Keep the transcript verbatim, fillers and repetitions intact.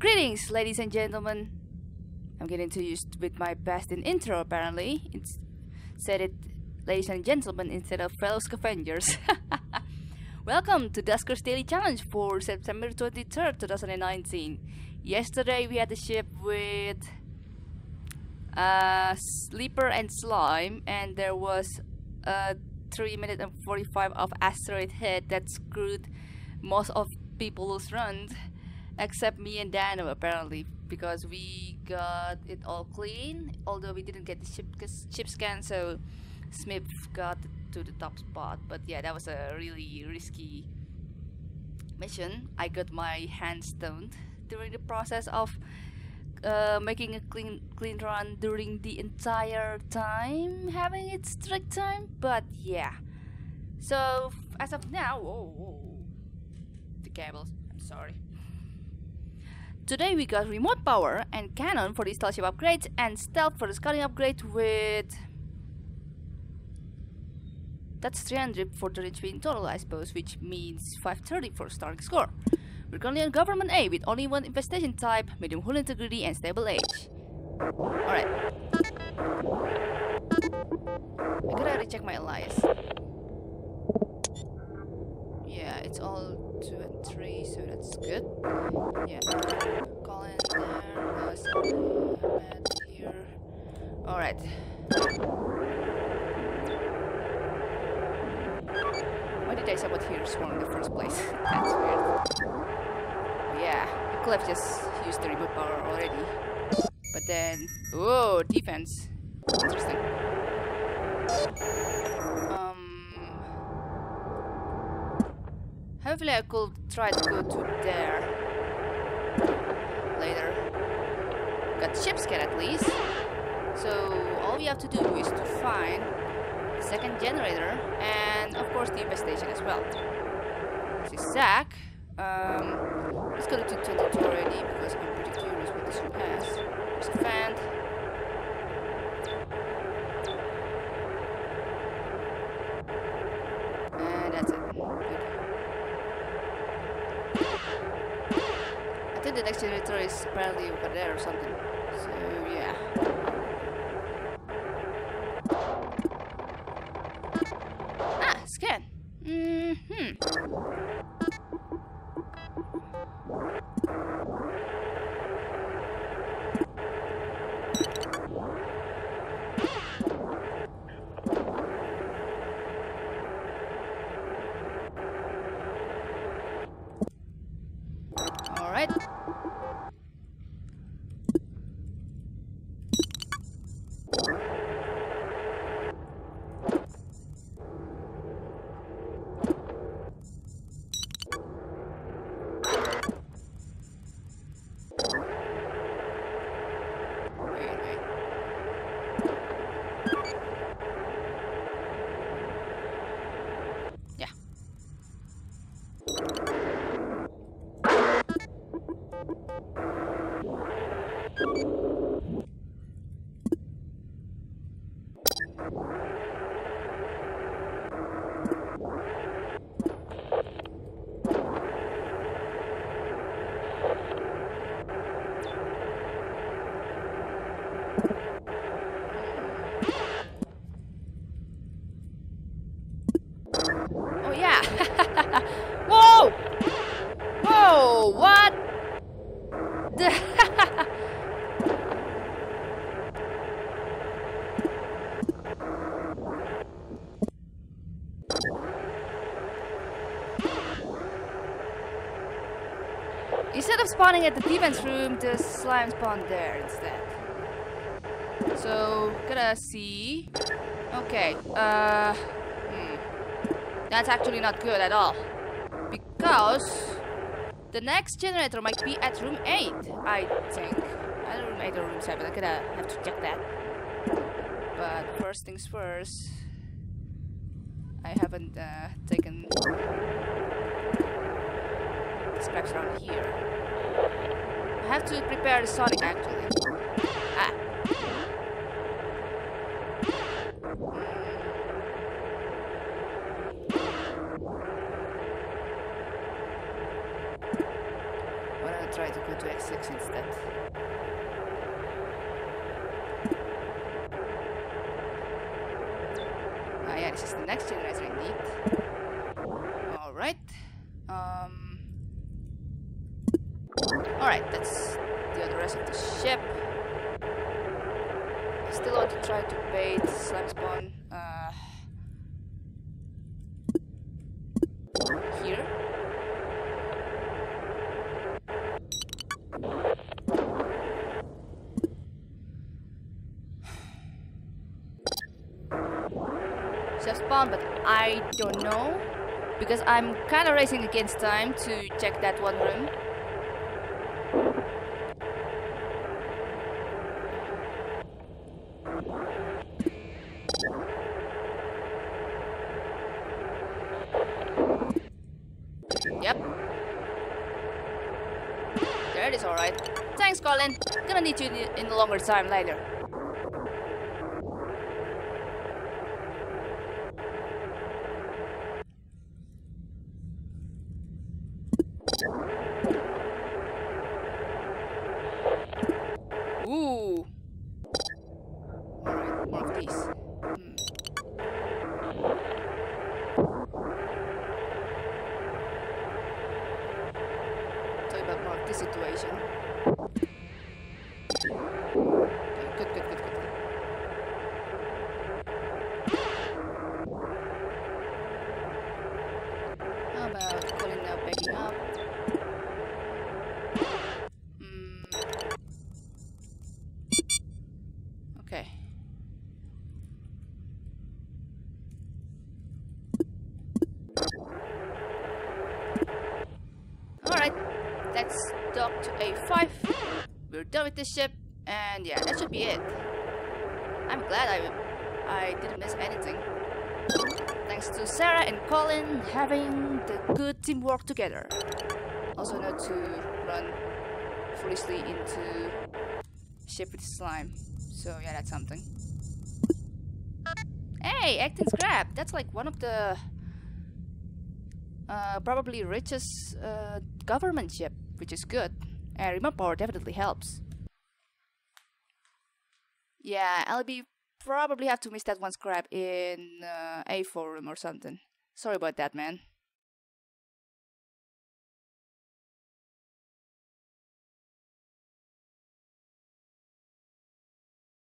Greetings, ladies and gentlemen. I'm getting too used with my past in intro, apparently. It's said it, ladies and gentlemen, instead of fellow scavengers. Welcome to Dusker's Daily Challenge for September twenty-third, two thousand nineteen. Yesterday we had a ship with uh, Sleeper and Slime, and there was a three minute and forty-five of asteroid hit that screwed most of people's runs, except me and Dano apparently, because we got it all clean, although we didn't get the ship, ship scan, so Smith got to the top spot. But yeah, that was a really risky mission. I got my hand stoned during the process of uh, making a clean clean run during the entire time, having it strict time, but yeah. So as of now, whoa, whoa, the cables, I'm sorry. Today we got remote power and cannon for the stealth ship upgrades and stealth for the scouting upgrade with... That's three hundred for thirty-three in total, I suppose, which means five thirty for starting score. We're currently on Government A with only one infestation type, medium hull integrity and stable age. Alright. I gotta recheck my allies. Yeah, it's all... two and three, so that's good. Yeah, Colin there, was Matt here. All right. Why did I support here swarm in the first place? That's weird. Yeah, Cliff just used the remote power already. But then, oh, defense. Interesting. Hopefully I could try to go to there later. Got ship scan at least. So all we have to do is to find the second generator and of course the infestation as well. So Zack, um, let's go to twenty-two already because I'm pretty curious what this one has. There's a fan. And that's it. Good. I think the next generator is apparently over there or something. So yeah. Ah, scan. Mm-hmm. Instead of spawning at the defense room, the slime spawned there instead. So, gotta see. Okay, uh... Hmm. That's actually not good at all. Because... the next generator might be at room eight, I think. Either room eight or room seven, I gotta have to check that. But first things first... I haven't uh, taken... scraps around here. I have to prepare the Sonic actually. Ah. I'm gonna try to go to X six instead. Ah, uh, yeah, this is the next generator I need. Alright. Um. Alright, that's the other rest of the ship. I still want to try to bait slime spawn. Uh. Here. Spawn, but I don't know because I'm kind of racing against time to check that one room. Yep, there it is. All right, thanks, Colin. Gonna need you in a longer time later. Let's dock to A five. We're done with this ship, and yeah, that should be it. I'm glad I, I didn't miss anything. Thanks to Sarah and Colin having the good teamwork together. Also, not to run foolishly into ship with slime. So yeah, that's something. Hey, Acton's Grab. That's like one of the uh, probably richest uh, government ship. Which is good, and remote power definitely helps. Yeah, I'll be probably have to miss that one scrap in uh, A four room or something. Sorry about that, man.